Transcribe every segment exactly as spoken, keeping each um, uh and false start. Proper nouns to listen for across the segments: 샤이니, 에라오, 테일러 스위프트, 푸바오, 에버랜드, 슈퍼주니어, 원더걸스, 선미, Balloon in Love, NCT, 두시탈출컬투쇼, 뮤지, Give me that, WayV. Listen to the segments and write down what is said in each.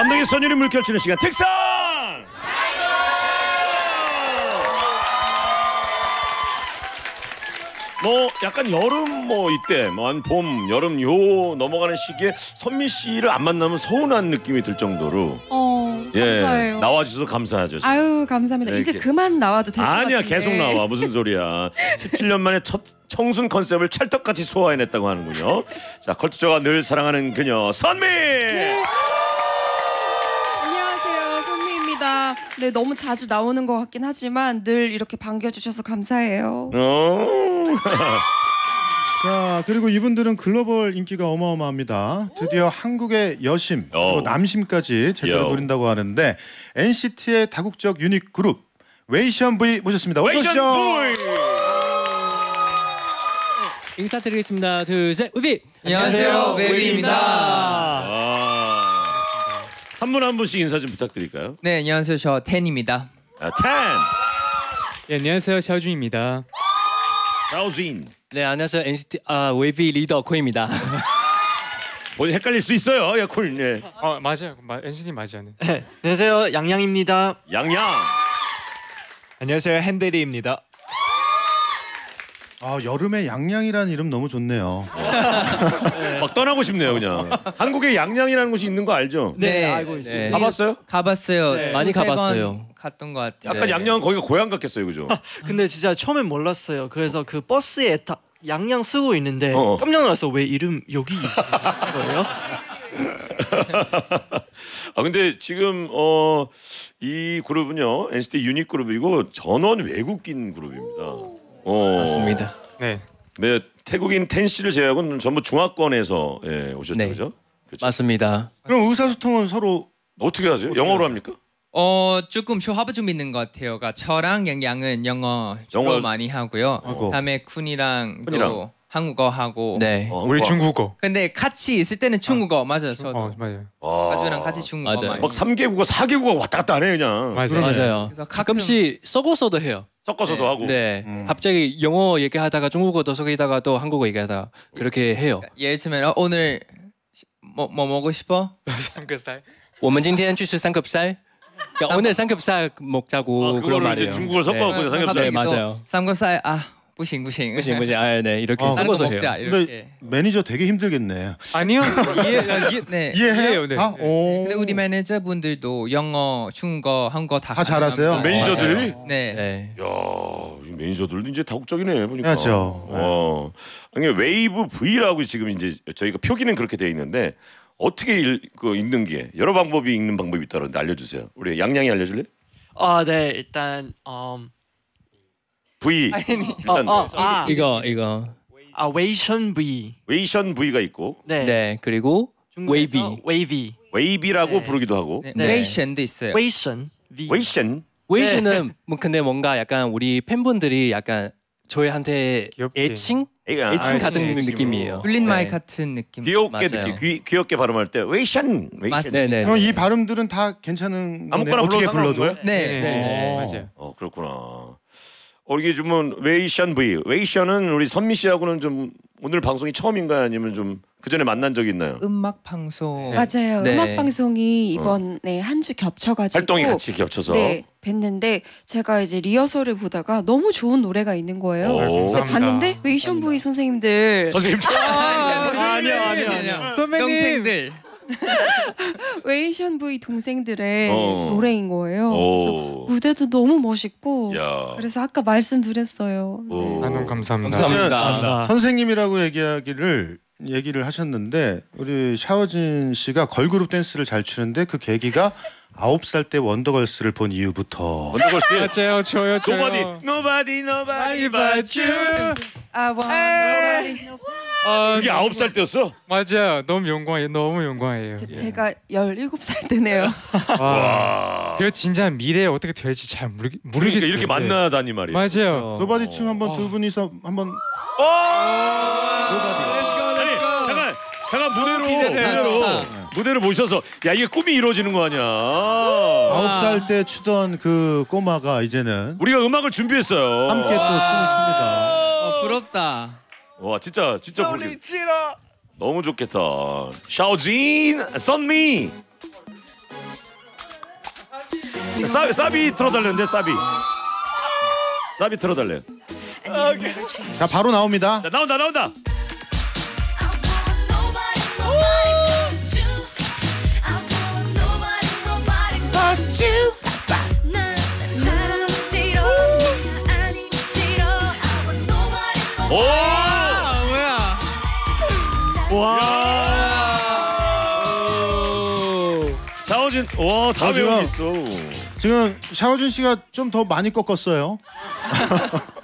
감동의 선율이 물결치는 시간 특선! 뭐 약간 여름 뭐 이때 뭐 한 봄 여름 요 넘어가는 시기에 선미 씨를 안 만나면 서운한 느낌이 들 정도로 어 감사해요. 예, 나와주셔서 감사하죠. 지금. 아유 감사합니다. 이제 이렇게. 그만 나와도 될 것 같은데. 아니야 계속 나와 무슨 소리야. 십칠 년 만에 첫 청순 컨셉을 찰떡같이 소화해냈다고 하는군요. 자 컬투쇼가 늘 사랑하는 그녀 선미. 네. 안녕하세요 선미입니다. 네 너무 자주 나오는 것 같긴 하지만 늘 이렇게 반겨주셔서 감사해요. 어. 자 그리고 이분들은 글로벌 인기가 어마어마합니다. 드디어 한국의 여심, 또 남심까지 제대로 노린다고 하는데 엔시티의 다국적 유닛 그룹 WayV 모셨습니다. 어서 오시죠. 인사드리겠습니다. 둘, 셋, 우비. 안녕하세요, WayV입니다. 한 분 한 분씩 인사 좀 부탁드릴까요? 네, 안녕하세요, 저 텐입니다. 아, 텐. 네, 안녕하세요, 샤오준입니다. 라우즈인. 네 안녕하세요 엔시티 아 WayV 리더 코입니다. 본인 헷갈릴 수 있어요, 야 콜. 네. 어 맞아요, 마, 엔시티 맞아요. 네. 안녕하세요 양양입니다. 양양. 안녕하세요 핸델이입니다. 아 여름에 양양이란 이름 너무 좋네요. 네. 막 떠나고 싶네요 그냥. 한국에 양양이라는 곳이 있는 거 알죠? 네, 네 알고 있어요. 네. 가봤어요? 가봤어요. 네. 많이 가봤어요. 갔던 것 같아요. 약간 네. 양양은 거기가 고향 같겠어요, 그죠? 아, 근데 진짜 처음엔 몰랐어요. 그래서 그 버스에 다 양양 쓰고 있는데 어어. 깜짝 놀랐어. 왜 이름 여기 있는 거예요? 아 근데 지금 어, 이 그룹은요 엔시티 유닛 그룹이고 전원 외국인 그룹입니다. 어, 맞습니다. 네. 네, 태국인 텐 씨를 제외하고는 전부 중화권에서 예, 오셨죠, 네. 그죠? 그렇죠? 맞습니다. 그럼 의사소통은 서로 어떻게 하세요? 어떻게 영어로 합니까? 어 조금 조합을 좀 있는 것 같아요. 그러니까 저랑 양양은 영어 영어 많이 하고요. 하고. 다음에 쿤이랑 또 한국어 하고. 네. 어, 우리 중국어. 근데 같이 있을 때는 중국어 아, 맞아요. 저도. 어, 맞아요. 가족이랑 같이 중국어. 맞아요. 많이. 막 삼 개국어, 사 개국어 왔다 갔다 하네 그냥. 맞아요. 맞아요. 그래서 가끔씩 섞어서도 해요. 섞어서도 네. 하고. 네. 음. 갑자기 영어 얘기하다가 중국어도 섞이다가 또 한국어 얘기하다가 그렇게 해요. 예를 들면 오늘 뭐 뭐 먹고 싶어? 삼겹살. 오늘今天去吃삼겹살. 야, 오늘 삼겹살 먹자고 아, 그걸 말이에요. 중국어 섞어갖고 네. 삼겹살. 네, 맞아요. 삼겹살 아, 부싱 부싱 부싱 부싱. 아, 네 이렇게 어, 섞어서 먹자. 해요. 이렇게. 매니저 되게 힘들겠네. 아니요 이해 이해 네. 이해해요. 네. 아, 오. 근데 우리 매니저 분들도 영어, 중국어, 한국어 다, 다 잘하세요. 어, 매니저들이? 네. 네. 야, 이 매니저들도 이제 다국적이네 보니까. 그렇죠. 어, 이게 웨이브 V라고 지금 이제 저희가 표기는 그렇게 돼 있는데. 어떻게 읽, 그 읽는 게 여러 방법이 읽는 방법이 있다는데 알려주세요. 우리 양양이 알려줄래? 아, 네 일단 um... V 일단 어, 어, 아, 이거 이거 아 웨이션 V 웨이션 V가 있고 네, 네 그리고 WayV WayV WayV라고 네. 부르기도 하고 네. 네. 웨이션도 있어요. 웨이션 V 웨이션 웨이션은 네. 뭐 근데 뭔가 약간 우리 팬분들이 약간 저희한테 귀엽게. 애칭? 애칭, 애칭 같은 애칭 느낌이에요. 불린 말 네. 같은 느낌. 귀엽게 느낌. 귀, 귀엽게 발음할 때 웨이션. 네네. 그럼 이 발음들은 다 괜찮은. 아무거나 어떻게 불러도. 네. 네. 네. 네. 맞아요. 어 그렇구나. 어 이게 좀 웨이션 V. 웨이션은 우리 선미 씨하고는 좀 오늘 방송이 처음인가요? 아니면 좀 그전에 만난 적이 있나요? 음악 방송. 네. 맞아요. 네. 음악 방송이 이번에 어. 한 주 겹쳐가지고 활동이 같이 겹쳐서 네, 뵀는데 제가 이제 리허설을 보다가 너무 좋은 노래가 있는 거예요. 근데 봤는데 웨이션 V 선생님들. 선생님들. 아니야 아니야 아니야. 선배님들. 웨이션 V 동생들의 어. 노래인 거예요. 그래서 무대도 너무 멋있고 야. 그래서 아까 말씀드렸어요. 네. 아, 너무 감사합니다. 감사합니다. 감사합니다. 선생님이라고 얘기하기를 얘기를 하셨는데 우리 샤오진 씨가 걸그룹 댄스를 잘 추는데 그 계기가 아홉 살 때 원더걸스를 본 이후부터. 원더걸스. 저요 저요 저요. Nobody, nobody, nobody but you. I want nobody. 아, 이게 아홉 살 때였어? 맞아요. 너무 영광이에요. 너무 영광이에요. 제, 예. 제가 열일곱 살 때네요. 와. 그 진짜 미래에 어떻게 될지 잘 모르 모르겠어요. 그러니까 이렇게 만나다니 말이에요. 맞아요. 노바디 춤 한번 두 분이서 한번. 오. 노바디. 잠깐 무대로 무대로 무대로 모셔서 야 이게 꿈이 이루어지는 거 아니야. 아홉 살 때 추던 그 꼬마가 이제는 우리가 음악을 준비했어요. 함께 또 춤을 춥니다. 어, 부럽다. 와 진짜 진짜 부럽다. 너무 좋겠다. 샤오진 선미. 싸비, 싸비 틀어달랬는데 싸비. 싸비 틀어달래. 자 바로 나옵니다. 자, 나온다 나온다. 오! 뭐야? 와! 샤오준, 와, 다 외우고 있어. 지금 샤오준 씨가 좀 더 많이 꺾었어요.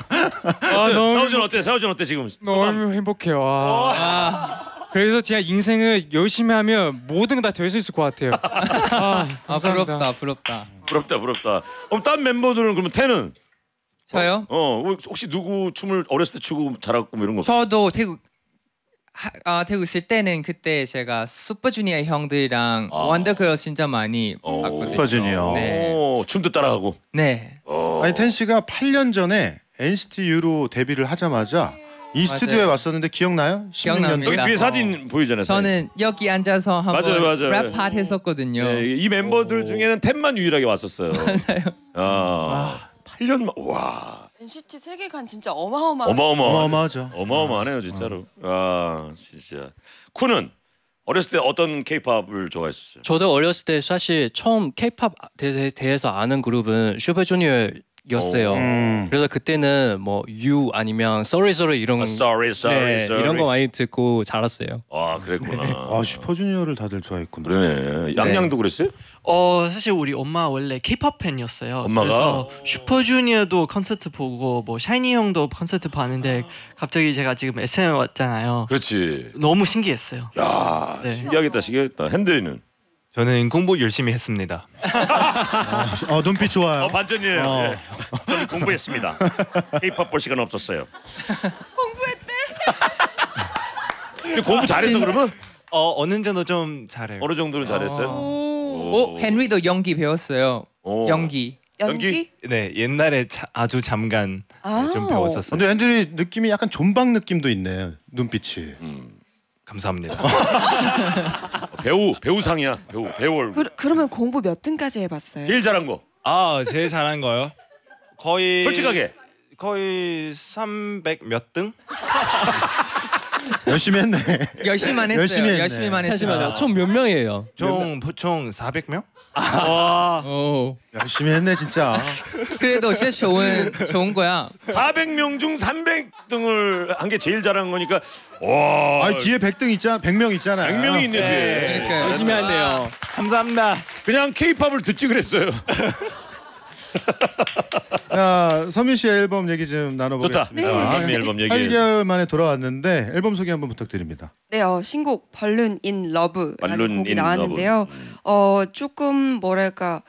아, 샤오준 어때? 샤오준 어때 지금? 너무 행복해요. 와. 아. 그래서 제가 인생을 열심히 하면 모든 게 다 될 수 있을 것 같아요. 아, 아, 부럽다, 부럽다. 부럽다, 부럽다. 그럼 딴 멤버들은 그러면 텐은? 저요? 어, 어 혹시 누구 춤을 어렸을 때 추고 잘하고 이런 거? 저도 태국 하, 아 태국 있을 때는 그때 제가 슈퍼주니어 형들이랑 아. 원더걸스 진짜 많이 어, 봤거든요. 슈퍼주니어. 네. 오, 춤도 따라하고. 네. 어. 아니 텐 씨가 팔 년 전에 엔시티 U로 데뷔를 하자마자 이 맞아요. 스튜디오에 왔었는데 기억나요? 기억납니다. 여기 뒤에 사진 보이잖아요. 저는 여기 앉아서 한번 랩 팟 했었거든요. 네, 이 멤버들 오. 중에는 텐만 유일하게 왔었어요. 맞아요. 아. 팔 년 만 와. 엔시티 세계관 진짜 어마어마. 어마어마. 어마어마하죠. 어마어마하네요 진짜로. 아 진짜. 쿠는 어렸을 때 어떤 케이팝을 좋아했었어요? 저도 어렸을 때 사실 처음 케이팝 대해서 아는 그룹은 슈퍼주니어였어요. 음. 그래서 그때는 뭐 You 아니면 Sorry Sorry 이런. 아, sorry, sorry, 네, sorry. 이런 거 많이 듣고 자랐어요. 아 그랬구나. 네. 아 슈퍼주니어를 다들 좋아했구나. 그래. 양양도 네. 그랬어요? 어 사실 우리 엄마 원래 케이팝 팬이었어요. 엄마가? 그래서 슈퍼주니어도 콘서트 보고 뭐 샤이니 형도 콘서트 봤는데 갑자기 제가 지금 에스엠에 왔잖아요. 그렇지. 너무 신기했어요. 야 네. 신기하겠다 신기하겠다. 핸들이는? 저는 공부 열심히 했습니다. 어, 어 눈빛 좋아요. 어, 반전이에요. 어. 네. 저는 공부했습니다. 케이팝 볼 시간 없었어요. 공부했대. 지금 공부 잘했어 그러면? 어 어느 정도 좀 잘해요. 어느 정도는 잘했어요? 어. 오, 헨리도 연기 배웠어요. 오. 연기. 연기? 네, 옛날에 자, 아주 잠깐 아 좀 배웠었어요. 근데 헨리 느낌이 약간 존박 느낌도 있네. 눈빛이. 음. 감사합니다. 배우, 배우상이야. 배우, 배우. 그, 그러면 공부 몇 등까지 해봤어요? 제일 잘한 거. 아, 제일 잘한 거요? 거의. 솔직하게. 거의 삼백 몇 등? 열심히 했네. 열심히만 했어요. 열심히 했네. 열심히만 했어요. 총 몇 명이에요? 총 보통 사백 명? 와. 오. 열심히 했네 진짜. 그래도 진짜 좋은 좋은 거야. 사백 명 중 삼백 등을 한 게 제일 잘한 거니까. 와. 아 뒤에 백 등 있잖아. 백 명 있잖아. 백 명이 있네. 네. 뒤에. 그러니까 열심히 했네요. 감사합니다. 그냥 K-팝을 듣지 그랬어요. 자, 선미 씨의 앨범 얘기 좀 나눠보겠습니다. 좋다. 네. 선미 앨범 얘기. 팔 개월 만에 돌아왔는데 앨범 소개 한번 부탁드립니다. 네, 어, 신곡 Balloon in Love라는 곡이 나왔는데요. Love. 어, 조금 뭐랄까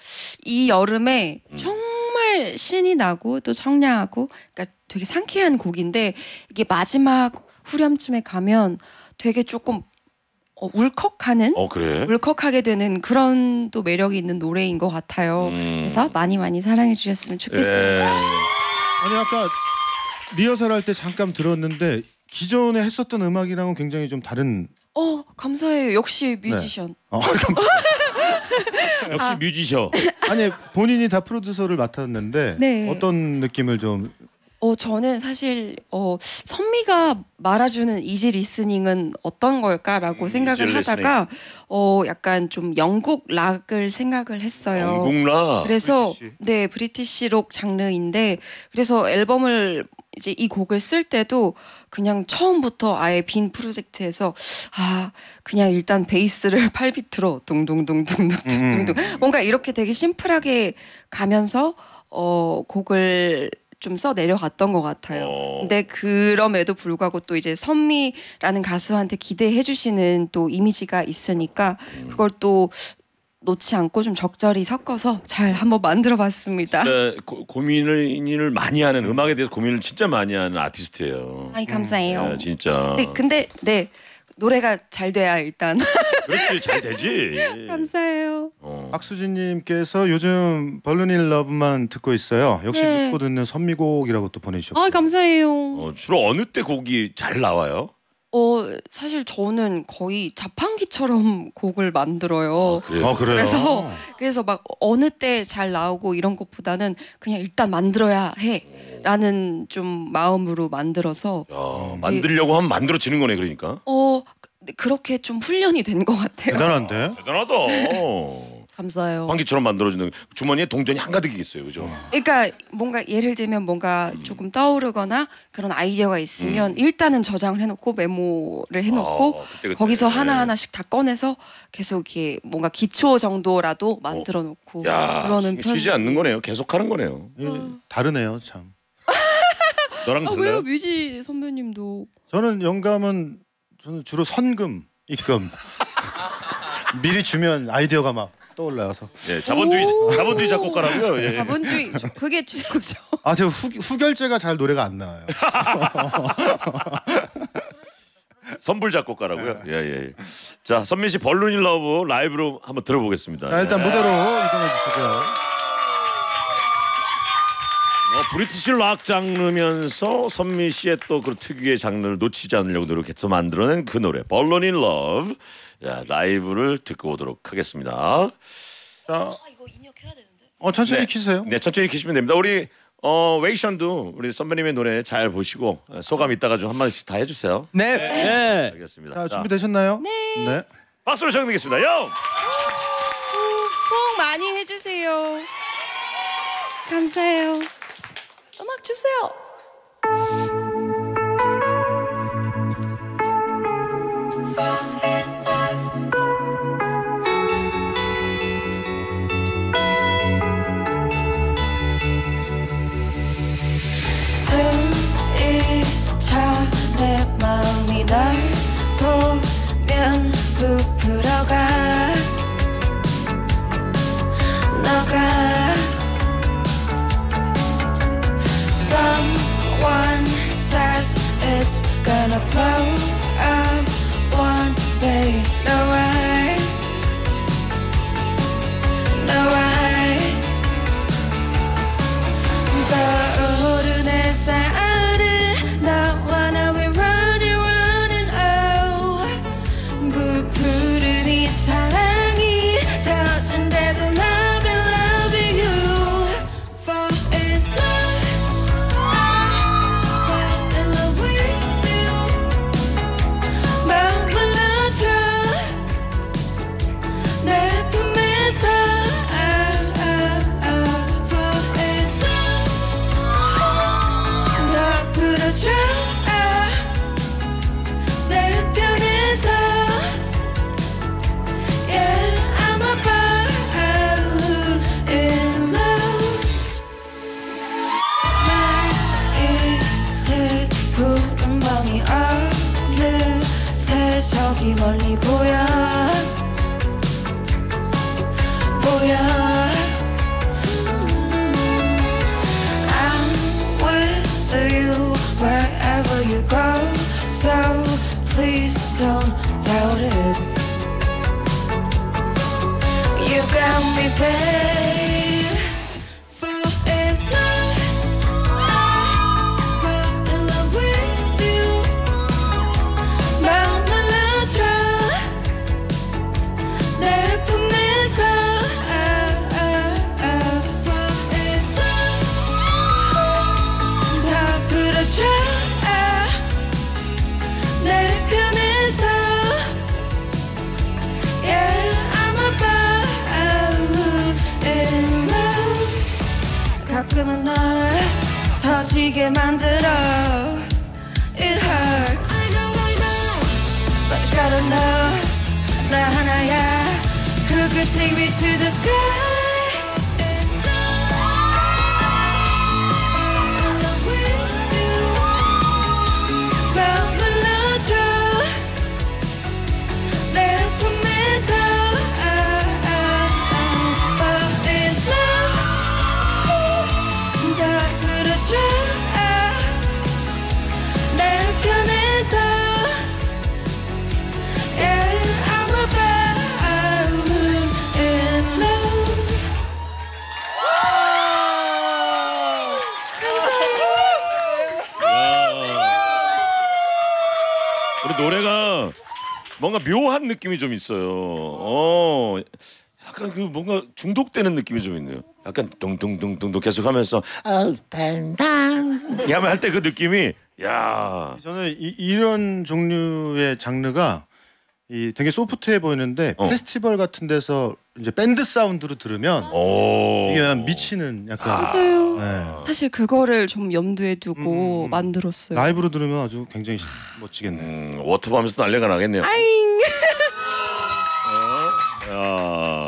이 여름에 음. 정말 신이 나고 또 청량하고 그러니까 되게 상쾌한 곡인데 이게 마지막 후렴쯤에 가면 되게 조금 어, 울컥하는, 어, 그래? 울컥하게 되는 그런 또 매력이 있는 노래인 것 같아요. 음. 그래서 많이 많이 사랑해 주셨으면 좋겠습니다. 예. 아니 아까 리허설 할 때 잠깐 들었는데 기존에 했었던 음악이랑은 굉장히 좀 다른. 어 감사해요. 역시 뮤지션. 네. 어, 역시 아. 뮤지션. 아니 본인이 다 프로듀서를 맡았는데 네. 어떤 느낌을 좀. 어 저는 사실 어 선미가 말아주는 이지 리스닝은 어떤 걸까라고 음, 생각을 하다가 어 약간 좀 영국 락을 생각을 했어요. 영국 락. 그래서 브리티시. 네 브리티시 록 장르인데 그래서 앨범을 이제 이 곡을 쓸 때도 그냥 처음부터 아예 빈 프로젝트에서 아 그냥 일단 베이스를 팔 비트로 둥둥둥둥둥둥둥 음. 뭔가 이렇게 되게 심플하게 가면서 어 곡을 좀 써 내려갔던 것 같아요. 어... 근데 그럼에도 불구하고 또 이제 선미라는 가수한테 기대해 주시는 또 이미지가 있으니까 음... 그걸 또 놓지 않고 좀 적절히 섞어서 잘 한번 만들어봤습니다. 진짜 고, 고민을 많이 하는 음악에 대해서 고민을 진짜 많이 하는 아티스트예요. 아이 감사해요. 음... 네, 진짜. 네, 근데 네 노래가 잘 돼야 일단. 그렇지 잘 되지. 감사해요. 어. 박수진님께서 요즘 Balloon in Love만 듣고 있어요. 역시 네. 듣고 듣는 선미곡이라고 또 보내주셨고. 아 감사해요. 어, 주로 어느 때 곡이 잘 나와요? 어 사실 저는 거의 자판기처럼 곡을 만들어요. 아, 그래요? 아, 그래요? 그래서 그래서 막 어느 때 잘 나오고 이런 것보다는 그냥 일단 만들어야 해라는 좀 마음으로 만들어서. 야, 만들려고 하면 만들어지는 거네, 그러니까. 어, 그렇게 좀 훈련이 된 것 같아요. 대단한데? 대단하다. 감사해요. 방귀처럼 만들어주는 주머니에 동전이 한가득이겠어요, 그죠? 그러니까 뭔가 예를 들면 뭔가 음. 조금 떠오르거나 그런 아이디어가 있으면 음. 일단은 저장을 해놓고 메모를 해놓고 아, 그때, 그때. 거기서 하나 하나씩 다 꺼내서 계속 이렇게 뭔가 기초 정도라도 만들어놓고 어. 야, 그러는 편. 쉬지 않는 거네요. 계속 하는 거네요. 어. 다르네요, 참. 너랑 아, 달라요? 왜요, 뮤지 선배님도? 저는 영감은 저는 주로 선금, 입금. 미리 주면 아이디어가 막. 떠올라서. 예, 자본주의 자본주의 작곡가라고요. 예. 자본주의 그게 주곡죠. 아, 제가 후, 후결제가 잘 노래가 안 나와요. 선불 작곡가라고요. 예, 예. 예. 자, 선미 씨 Balloon in Love 라이브로 한번 들어보겠습니다. 자, 일단 예. 무대로 이동해 주시고요. 어, 브리티시 락 장르면서 선미 씨의 또 그 특유의 장르를 놓치지 않으려고 노력해서 만들어낸 그 노래 Balloon in Love. 야, 라이브를 듣고 오도록 하겠습니다. 자, 아, 이거 입력해야 되는데. 어, 천천히 네. 키세요. 네, 천천히 키시면 됩니다. 우리 어, 웨이션도 우리 선배님의 노래 잘 보시고 소감 있다가 좀 한 마디씩 다 해주세요. 네. 네. 네. 알겠습니다. 자, 준비 되셨나요? 네. 네. 박수로 시작하겠습니다. 요. 꼭 많이 해주세요. 감사해요. 음악 주세요. 날 보면 부풀어가 너가 Someone says it's gonna blow up one day No I, no I 떠오르는 내 사랑은 나와 나 저기 멀리 보여 보여 I'm with you wherever you go So please don't doubt it You got me babe Fall in love Fall in love with you Now 가끔은 널 터지게 만들어 It hurts I know I know But you gotta know 나 하나야 Who could take me to the sky Yeah, I'm about to fall in love. 노래가 뭔가 묘한 느낌이 좀 있어요. 어, 약간 그 뭔가 중독되는 느낌이 좀 있네요. 약간 동동동동동 계속하면서 오펜당 야만 할 때 그 느낌이. 야, 저는 이, 이런 종류의 장르가 이 되게 소프트해 보이는데 어. 페스티벌 같은 데서 이제 밴드 사운드로 들으면 이게 미치는 약간. 맞아요. 네. 사실 그거를 좀 염두에 두고 음, 만들었어요. 라이브로 들으면 아주 굉장히 멋지겠네요. 음, 워터밤에서 난리가 나겠네요. 아잉. 어?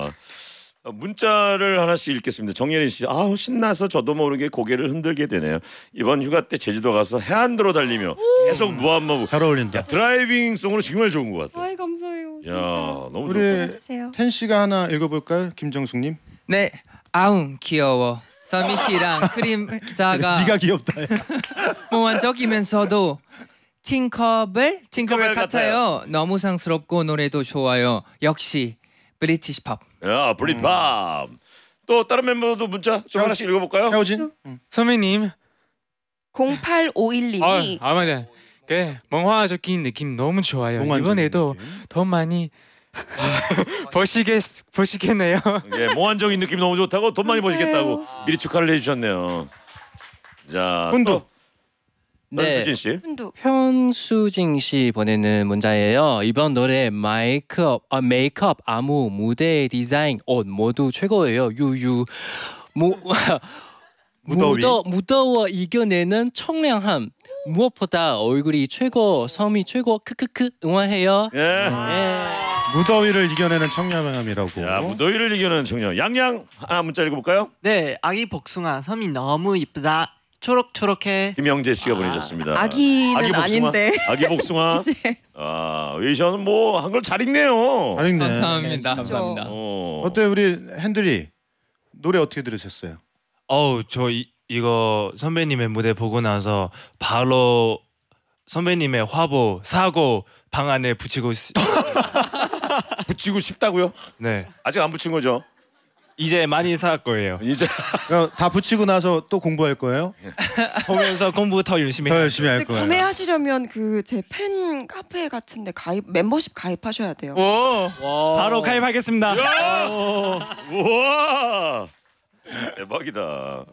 문자를 하나씩 읽겠습니다. 정예린 씨, 아우 신나서 저도 모르게 고개를 흔들게 되네요. 이번 휴가 때 제주도 가서 해안도로 달리며 계속 무한마부. 잘 어울린다. 야, 드라이빙 송으로 정말 좋은 것 같아요. 아이 감사해요. 진짜. 야, 너무 우리 텐 씨가 하나 읽어볼까요? 김정숙님. 네, 아웅 귀여워. 선미 씨랑 그림자가. 네가 귀엽다. 몽환적이면서도 팅커벨 팅커벨 같아요. 너무 상스럽고 노래도 좋아요. 역시. 브리티시 팝. 야, 브리티시 팝. 음. 또 다른 멤버도 문자 좀 하나씩 읽어볼까요? 샤오진. 응. 선배님. 공팔오일님이. 아, 맞네. 그 멍화적인 느낌 너무 좋아요. 이번에도 느낌? 더 많이 버시겠 버시겠네요. 예, 몽환적인 느낌 너무 좋다고 돈 많이 버시겠다고 미리 축하를 해주셨네요. 자, 훈도. 네, 현수진 씨. 현수진 씨 보내는 문자예요. 이번 노래 메이크업, 아, 메이크업, 안무, 무대 디자인, 옷 모두 최고예요. 유유 무 무더 무더워 이겨내는 청량함. 무엇보다 얼굴이 최고, 섬이 최고. 크크크 응원해요. 예. 예. 무더위를 이겨내는 청량함이라고. 야, 무더위를 이겨내는 청량. 양양 하나 문자 읽어볼까요? 네, 아기 복숭아 섬이 너무 이쁘다. 초록초록해. 김영재 씨가 아, 보내주셨습니다. 아기는 아기 아닌데. 아기 복숭아. 아, 웨이션은 뭐 한글 잘 읽네요. 잘 읽네. 감사합니다. 감사합니다. 어. 어때 우리 핸들이 노래 어떻게 들으셨어요? 어우 저 이, 이거 선배님의 무대 보고 나서 바로 선배님의 화보 사고 방 안에 붙이고 시... 붙이고 싶다고요? 네. 아직 안 붙인 거죠? 이제 많이 살 거예요. 이제 다 붙이고 나서 또 공부할 거예요. 보면서 공부 더 열심히. 더 열심히 할 거예요. 구매하시려면 그 제 팬 카페 같은데 가입 멤버십 가입하셔야 돼요. 오, 바로 가입하겠습니다. 와, 대박이다.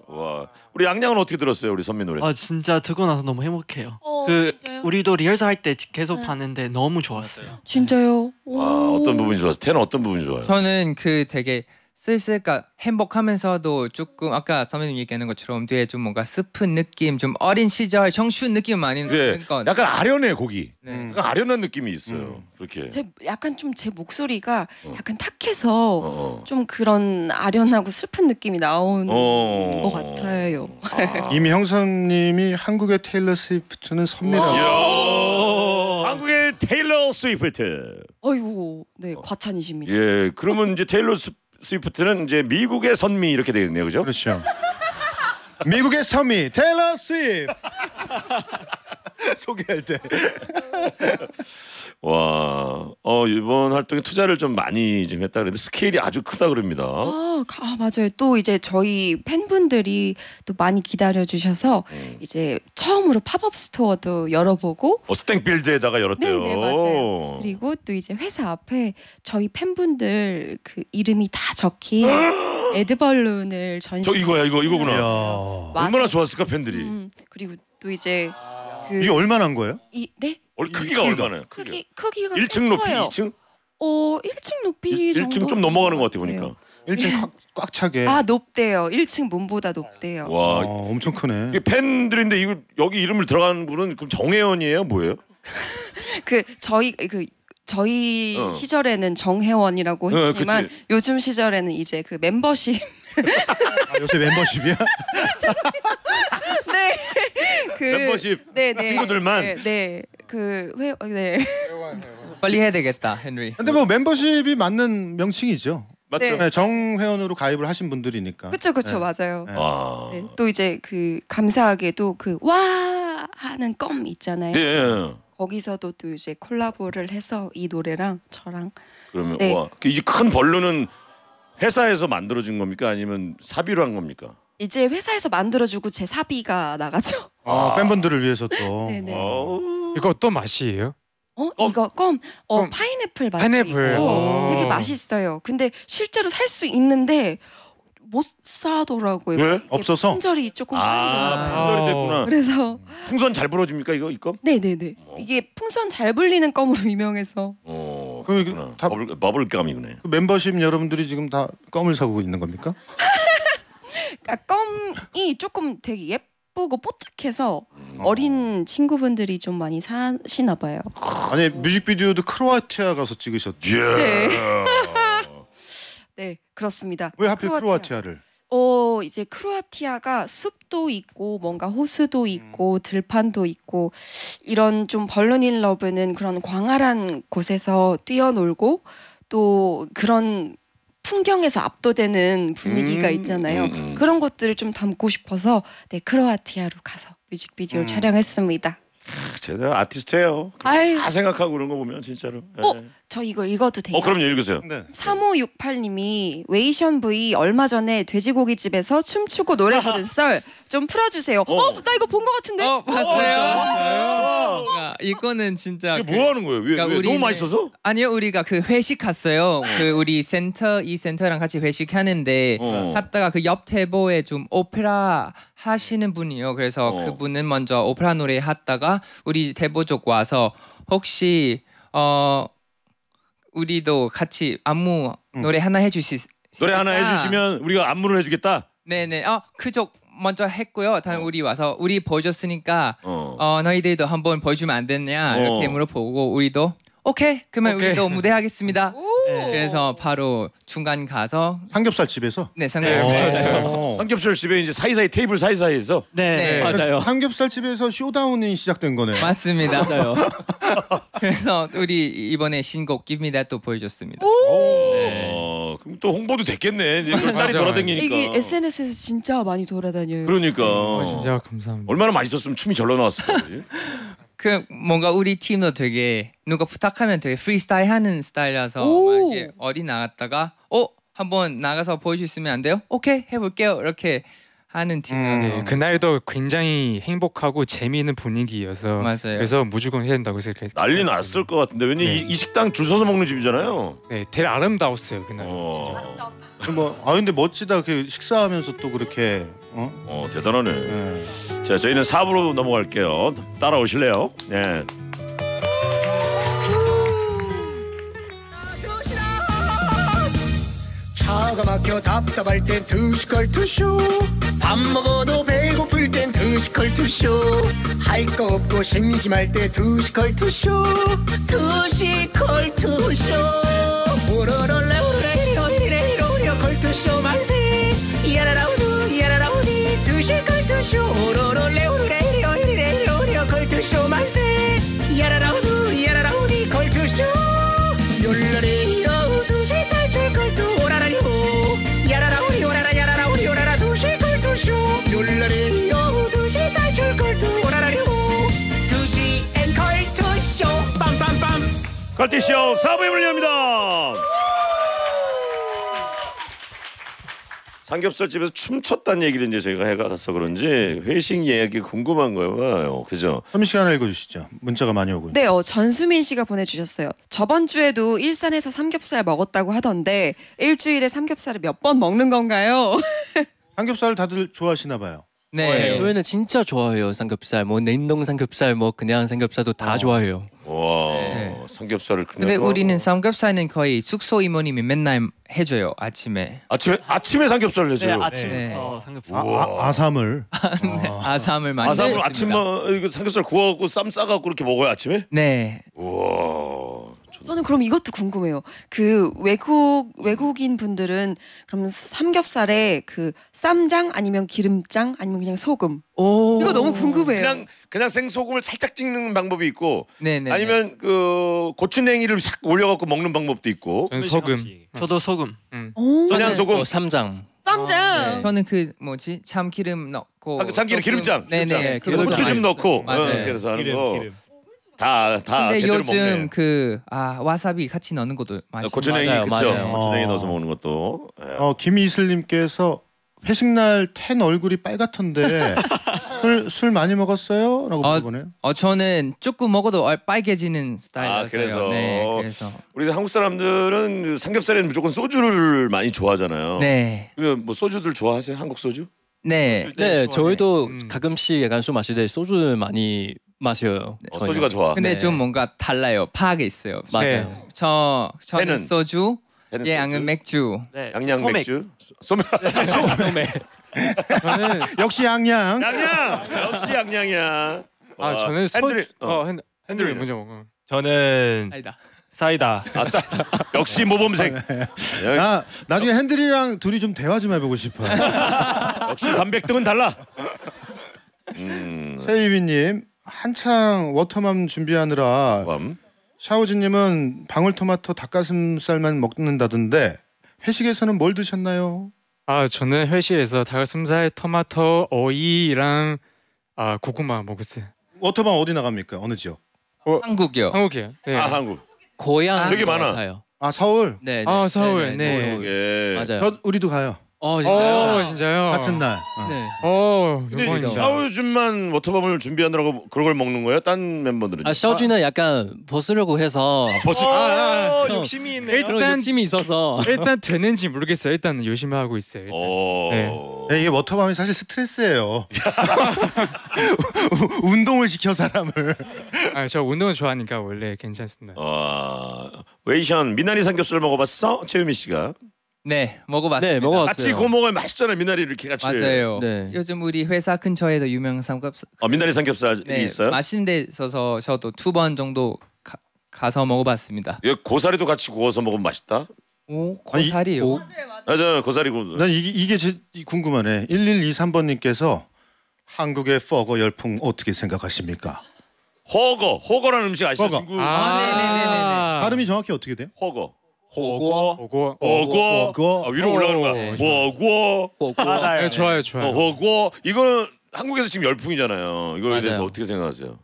와, 우리 양양은 어떻게 들었어요, 우리 선미 노래? 아 진짜 듣고 나서 너무 행복해요. 어, 그 진짜요? 우리도 리허설 할 때 계속 네. 봤는데 너무 좋았어요. 진짜요? 와, 어떤 부분이 좋았어요? 텐은 어떤 부분이 좋아요? 저는 그 되게 쓸쓸까 행복하면서도 조금 아까 선배님 얘기하는 것처럼 뒤에 좀 뭔가 슬픈 느낌, 좀 어린 시절 청춘 느낌 많이 나는 건. 그래, 약간 아련해 곡이. 네. 약간 아련한 느낌이 있어요. 음. 그렇게. 제 약간 좀 제 목소리가 어. 약간 탁해서 어. 좀 그런 아련하고 슬픈 느낌이 나오는 어. 것 같아요. 아. 이미 형사님이 한국의 테일러 스위프트는 선미라고. 한국의 테일러 스위프트. 어이구, 네 과찬이십니다. 예, 그러면 이제 테일러 스위프트. 스위프트는 이제 미국의 선미 이렇게 되겠네요, 그죠? 그렇죠. 미국의 선미 테일러 스위프트 소개할 때. 와, 어, 이번 활동에 투자를 좀 많이 좀 했다 그랬는데 스케일이 아주 크다 그럽니다. 아, 아 맞아요. 또 이제 저희 팬분들이 또 많이 기다려 주셔서 음. 이제 처음으로 팝업 스토어도 열어보고. 어, 스탱필드에다가 열었대요. 네, 맞아요. 그리고 또 이제 회사 앞에 저희 팬분들 그 이름이 다 적힌 에드벌룬을 전시. 저 이거야, 이거 이거구나. 이야. 얼마나 좋았을까 팬들이. 음, 그리고 또 이제. 그 이게 얼마나 한 거예요? 이 네? 얼 크기가 얼마나요? 크기 크기가 일 층 높이, 이 층? 어, 일 층 높이 정도. 일 층 좀 넘어가는 것 같아 보니까. 일 층 꽉, 꽉 차게. 아, 높대요. 일 층 몸보다 높대요. 와, 와 엄청 크네. 이게 팬들인데 이거 여기 이름을 들어가는 분은 그럼 정혜원이에요, 뭐예요? 그 저희 그 저희 어. 시절에는 정혜원이라고 했지만 어, 요즘 시절에는 이제 그 멤버십. 아, 요새 멤버십이야? 네. 그 멤버십 네, 네, 친구들만. 네, 네. 그 회 네. 빨리 해야 되겠다, 헨리. 근데 뭐 멤버십이 맞는 명칭이죠. 맞죠. 네, 정회원으로 가입을 하신 분들이니까. 그렇죠, 그렇죠, 네. 맞아요. 네. 네. 또 이제 그 감사하게도 그 와 하는 껌 있잖아요. 예, 예. 거기서도 또 이제 콜라보를 해서 이 노래랑 저랑. 그러면 네. 와, 이제 큰 벌룬은 회사에서 만들어준 겁니까, 아니면 사비로 한 겁니까? 이제 회사에서 만들어주고 제 사비가 나가죠. 아, 팬분들을 위해서 또. 네네. 이거 어떤 맛이에요? 어? 어? 이거 껌? 어, 껌. 파인애플 맛이 파인애플. 있고 되게 맛있어요. 근데 실제로 살 수 있는데 못 사더라고요. 왜? 없어서? 품절이 조금 아, 품절이 됐구나. 그래서 풍선 잘 불어집니까 이거 이 껌? 네네네. 어. 이게 풍선 잘 불리는 껌으로 유명해서. 어, 그럼 다 버블, 버블감이구나. 그 멤버십 여러분들이 지금 다 껌을 사고 있는 겁니까? 그러니까 껌이 조금 되게 예쁘고 뽀짝해서 음. 어린 친구분들이 좀 많이 사시나 봐요. 아니 뮤직비디오도 크로아티아 가서 찍으셨죠? 예. 네. 네, 그렇습니다. 왜 하필 크로아티아. 크로아티아를? 어, 이제 크로아티아가 숲도 있고 뭔가 호수도 있고 음. 들판도 있고 이런 좀 Balloon in Love는 그런 광활한 곳에서 뛰어놀고 또 그런 풍경에서 압도되는 분위기가 음. 있잖아요. 음. 그런 것들을 좀 담고 싶어서 네, 크로아티아로 가서 뮤직비디오를 음. 촬영했습니다. 아, 제대로 아티스트예요. 다 생각하고 그런 거 보면 진짜로. 어? 네. 저 이거 읽어도 돼요? 어, 그럼요. 읽으세요. 네. 삼오육팔 님이 웨이션브이 얼마 전에 돼지고기집에서 춤추고 노래 부른 썰 좀 풀어주세요. 어? 어? 나 이거 본 거 같은데? 어? 봤어요? 그러니까 이거는 진짜 이게 그, 뭐 하는 거예요? 왜, 그러니까 왜? 너무 맛있어서? 아니요. 우리가 그 회식 갔어요. 그 우리 센터, 이 센터랑 같이 회식하는데 어. 갔다가 그 옆 테이블에 좀 오페라 하시는 분이요. 그래서 어. 그분은 먼저 오페라 노래 하다가 우리 대보족 와서 혹시 어 우리도 같이 안무 응. 노래 하나 해주시 노래 하나 해주시면 우리가 안무를 해주겠다. 네네. 어 그쪽 먼저 했고요. 다음 어. 우리 와서 우리 보여줬으니까 어. 어 너희들도 한번 보여주면 안 되냐 이렇게 어. 물어보고 우리도 오케이 그러면 오케이. 우리도 무대 하겠습니다. 네. 그래서 바로 중간 가서 삼겹살 집에서 네 삼겹살 집에서 삼겹살 집에 이제 사이사이 테이블 사이사이에서 네, 네. 맞아요. 삼겹살 집에서 쇼다운이 시작된 거네요. 맞습니다. 맞아요. 그래서 우리 이번에 신곡 Give me that 또 보여줬습니다. 오 네. 어, 그럼 또 홍보도 됐겠네. 이제 짤이 돌아다니니까 이게 에스엔에스에서 진짜 많이 돌아다녀요. 그러니까 어, 진짜 감사합니다. 얼마나 맛있었으면 춤이 절로 나왔을 거지. 그 뭔가 우리 팀도 되게 누가 부탁하면 되게 프리스타일 하는 스타일이라서 막 이렇게 어디 나갔다가 어? 한번 나가서 보여줄 수 있으면 안 돼요? 오케이 해볼게요 이렇게 하는 팀이라서 음, 그날도 굉장히 행복하고 재미있는 분위기여서 맞아요. 그래서 무조건 해야 된다고 생각했어요. 난리 났을 것 같은데 왠지 네. 이, 이 식당 줄 서서 먹는 집이잖아요. 네 되게 아름다웠어요 그날. 어. 진짜. 뭐, 아 근데 멋지다. 그 식사하면서 또 그렇게 어? 어 대단하네. 네. 자, 저희는 사 부로 넘어갈게요. 따라오실래요? 네. 차가 막혀 답답할 땐 두시컬투쇼 밥 먹어도 배고플 땐 두시컬투쇼 할 거 없고 심심할 때 두시컬투쇼 두시컬투쇼 오로로레오레오레오레 컬투쇼 만세 야라라우두 야라라우디 두시컬투쇼 오로로레오레오레오레 컬투쇼 만세 야라라우두 야라라우디 컬투쇼 욜로리 두시탈출컬투 오라라리오 야라라우리 오라라 야라라우리 오라라 두시컬투쇼 욜라리오 두시탈출컬투 오라라리오 두시앤컬투쇼 빰빰빰 컬투쇼 사 부에 물려합니다. 삼겹살집에서 춤췄다는 얘기를 이제 저희가 해가서 그런지 회식 예약이 궁금한 거예요. 그죠? 선미 씨 하나 읽어주시죠. 문자가 많이 오고. 네, 어, 전수민 씨가 보내주셨어요. 저번 주에도 일산에서 삼겹살 먹었다고 하던데 일주일에 삼겹살을 몇 번 먹는 건가요? 삼겹살 다들 좋아하시나 봐요. 네, 저희는 진짜 좋아해요. 삼겹살, 뭐 냉동 삼겹살, 뭐 그냥 삼겹살도 다 어. 좋아해요. 와, 네. 삼겹살을 그냥. 근데 우리는 삼겹살은 거의 숙소 이모님이 맨날 해줘요. 아침에. 아침에 아침에 삼겹살을 해줘요. 네, 아침에. 네. 어, 삼겹살. 아, 아삼을. 네, 아삼을 많이. 아삼을 아침에 삼겹살 구워갖고 쌈 싸갖고 그렇게 먹어요 아침에? 네. 우와. 저는 그럼 이것도 궁금해요. 그 외국 외국인 분들은 그럼 삼겹살에 그 쌈장 아니면 기름장 아니면 그냥 소금. 오 이거 너무 궁금해요. 그냥 그냥 생소금을 살짝 찍는 방법이 있고, 네네네. 아니면 그 고추냉이를 싹 올려갖고 먹는 방법도 있고. 저는 소금. 저도 소금. 응. 그냥 소금. 어, 쌈장. 쌈장. 아, 네. 저는 그 뭐지 참기름 넣고. 아, 그 참기름 기름장. 네네. 기름장. 고추 좀 넣고. 맞아요. 그래서 하는 거. 기름, 기름. 다, 다 근데 제대로 요즘 먹네. 그 아, 와사비 같이 넣는 것도 맛있어요. 고추냉이 맞아요, 그쵸? 맞아요. 고추냉이 넣어서 먹는 것도. 어, 김이슬님께서 회식날 텐 얼굴이 빨갛던데 술, 술 많이 먹었어요? 라고 물어보네요. 어, 어, 저는 조금 먹어도 빨개지는 스타일이었어요. 아, 그래서. 네, 그래서 우리 한국 사람들은 삼겹살에는 무조건 소주를 많이 좋아하잖아요. 네. 그러면 뭐 소주들 좋아하세요? 한국 소주? 네, 네, 저희도 음. 가끔씩 약간 술 마실 때 소주를 많이 마셔요. 네, 어, 소주가 좋아. 근데 네. 좀 뭔가 달라요. 파악에 있어요. 맞아요. 네. 저 저는 해는. 소주, 해는 예, 양은 맥주. 네, 양양 소맥. 맥주. 소맥. 소맥. 저는 역시 양양. 양양. 역시 양양이야. 아, 저는 소... 핸드리. 어, 핸 핸드리 먼저 먹어. 저는 아니다. 사이다. 아, 사이다. 역시 모범생. 나 나중에 핸들이랑 둘이 좀 대화 좀 해보고 싶어. 역시 삼백 등은 달라. 음. 세이비님 한창 워터맘 준비하느라 음? 샤오지님은 방울토마토 닭가슴살만 먹는다던데 회식에서는 뭘 드셨나요? 아, 저는 회식에서 닭가슴살, 토마토, 오이랑 아 고구마 먹었어요. 워터밤 어디 나갑니까? 어느 지역? 어, 한국이요. 한국이요. 네. 아, 한국. 고향 되게 많아. 같아요. 아, 서울? 네. 아, 서울. 네네. 네. 네. 맞아요. 저, 우리도 가요. 어, 진짜요? 오, 진짜요? 같은 날. 어. 네. 어, 근데 샤오준만 워터밤을 준비하느라고 그런 걸 먹는 거예요? 딴 멤버들은? 아, 샤오준은 약간 벗으려고 해서. 벗. 아, 아, 아, 욕심이 있네요. 일단 욕심이 있어서. 일단 되는지 모르겠어요. 일단 열심히 하고 있어요. 일단. 네. 네, 이게 워터밤이 사실 스트레스예요. 운동을 시켜 사람을. 아, 저 운동을 좋아하니까 원래 괜찮습니다. 아, 웨이션 미나리 삼겹살 먹어봤어? 최유미 씨가. 네, 먹어봤어요. 네, 먹어봤어요. 같이 구워 먹으면 맛있잖아요, 미나리 이렇게 같이. 맞아요. 네. 요즘 우리 회사 근처에도 유명 삼겹살. 어, 미나리 삼겹살이 네, 있어요? 맛있는 데 있어서 저도 두 번 정도 가, 가서 먹어봤습니다. 예, 고사리도 같이 구워서 먹으면 맛있다. 오, 고사리요? 아니, 오. 맞아요, 맞아요. 고사리 구워. 난 이게, 이게 제 궁금하네. 일일이삼 번님께서 한국의 퍼거 열풍 어떻게 생각하십니까? 허거, 허거라는 음식 아시죠? 허거. 중국. 아, 아 네네네네. 발음이 정확히 어떻게 돼요? 허거. 호구어, 호구어, 호구어, 위로 올라가는 거야. 호구어, 호구어, 좋아요, 좋아요. 호구어, 이거는 한국에서 지금 열풍이잖아요. 이거에 대해서 어떻게 생각하세요?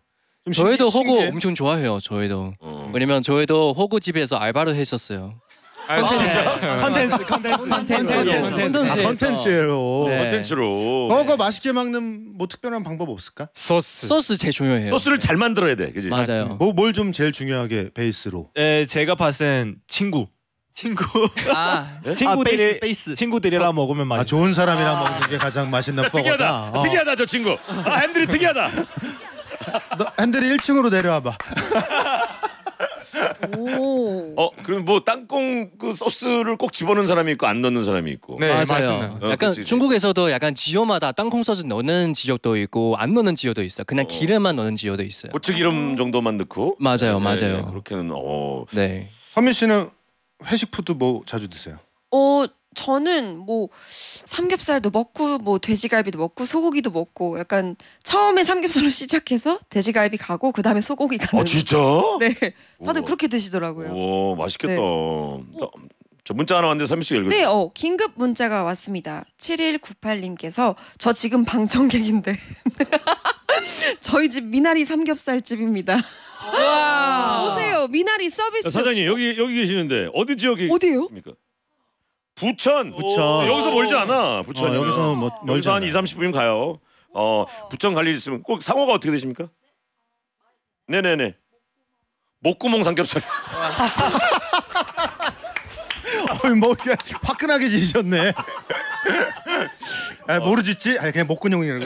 저희도 호구 엄청 좋아해요. 저희도 왜냐면 저희도 호구 집에서 알바를 했었어요. 컨텐츠, 컨텐츠, 컨텐츠, 컨텐츠로, 컨텐츠로. 허거 맛있게 먹는 뭐 특별한 방법 없을까? 소스, 소스 제일 중요해요. 소스를 잘 만들어야 돼, 그지? 맞아요. 뭐 뭘 좀 제일 중요하게 베이스로? 네, 제가 봤을 땐 친구. 친구. 아, 친구들이 베이스. 친구들이랑 먹으면 맛있어. 아, 좋은 사람이랑 먹는 게 가장 맛있는 포거다. 특이하다, 특이하다 저 친구. 아, 핸들이 특이하다. 너 핸들이 일 층으로 내려와봐. 오. 어, 그럼 뭐 땅콩 그 소스를 꼭 집어넣는 사람이 있고 안 넣는 사람이 있고. 네, 맞아요. 어, 약간 그치, 중국에서도 약간 지역마다 땅콩 소스 넣는 지역도 있고 안 넣는 지역도 있어. 그냥 어. 기름만 넣는 지역도 있어요. 고추 기름 정도만 넣고. 맞아요, 네, 맞아요. 네, 그렇게는 어. 네. 선미 씨는 회식 푸드 뭐 자주 드세요? 어, 저는 뭐 삼겹살도 먹고 뭐 돼지갈비도 먹고 소고기도 먹고 약간 처음에 삼겹살로 시작해서 돼지갈비 가고 그 다음에 소고기 가는. 아, 진짜? 네, 다들 오. 그렇게 드시더라고요. 오, 맛있겠다. 네. 나, 저 문자 하나 왔는데 선미 씨가 읽어주세요. 네, 어, 긴급 문자가 왔습니다. 칠일구팔 님께서 저 지금 방청객인데 저희 집 미나리 삼겹살집입니다. 오세요, 미나리 서비스. 야, 사장님 여기 여기 계시는데 어디 지역에 어디요? 있습니까? 부천! 부천. 여기서 멀지 않아. 부천. 어, 여기서 멀, 멀지 여기서 한 이삼십 분이면 가요. 어, 부천 갈 일 있으면 꼭. 상호가 어떻게 되십니까? 네네네. 목구멍 삼겹살. 어이, 뭐 화끈하게 지셨네. 아, 모르지지? 아, 그냥 목구멍이라고.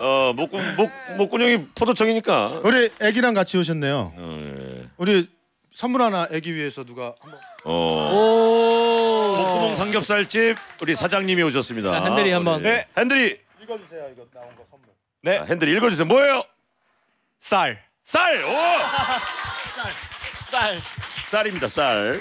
어, 목구멍 목 목구멍이 포도청이니까. 우리 애기랑 같이 오셨네요. 어, 예. 우리 선물 하나 애기 위해서 누가 한번. 어. 목구멍 삼겹살집 우리 사장님이 오셨습니다. 자, 핸들이 한번. 네, 핸들이 읽어주세요. 이거 나온 거 선물. 네, 아, 핸들이 읽어주세요. 뭐예요? 쌀. 쌀. 오. 쌀. 쌀. 쌀입니다. 쌀.